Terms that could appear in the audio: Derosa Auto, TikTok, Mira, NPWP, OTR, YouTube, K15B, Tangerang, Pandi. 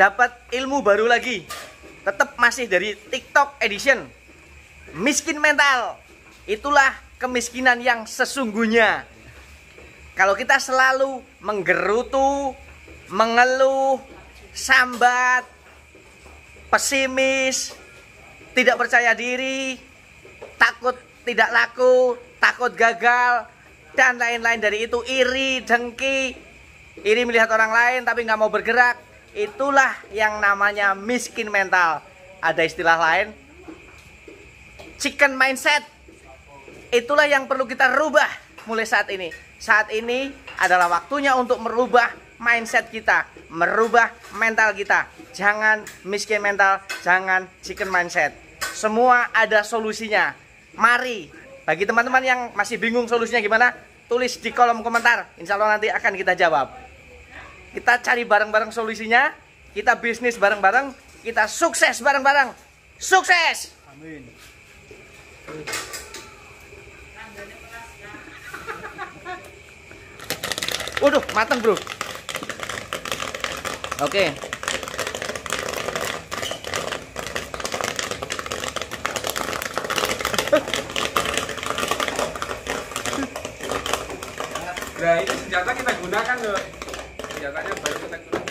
dapat ilmu baru lagi, tetap masih dari TikTok edition. Miskin mental, itulah kemiskinan yang sesungguhnya. Kalau kita selalu menggerutu, mengeluh, sambat, pesimis, tidak percaya diri, takut tidak laku, takut gagal, dan lain-lain dari itu, iri, dengki, iri melihat orang lain tapi nggak mau bergerak, itulah yang namanya miskin mental. Ada istilah lain, chicken mindset. Itulah yang perlu kita rubah mulai saat ini. Saat ini adalah waktunya untuk merubah mindset kita, merubah mental kita. Jangan miskin mental, jangan chicken mindset. Semua ada solusinya. Mari, bagi teman-teman yang masih bingung solusinya gimana, tulis di kolom komentar, insya Allah nanti akan kita jawab. Kita cari bareng-bareng solusinya, kita bisnis bareng-bareng, kita sukses bareng-bareng. Sukses! Amin. Waduh, mateng bro. Oke. Nah, ini senjata kita gunakan loh. Senjatanya baru kita gunakan.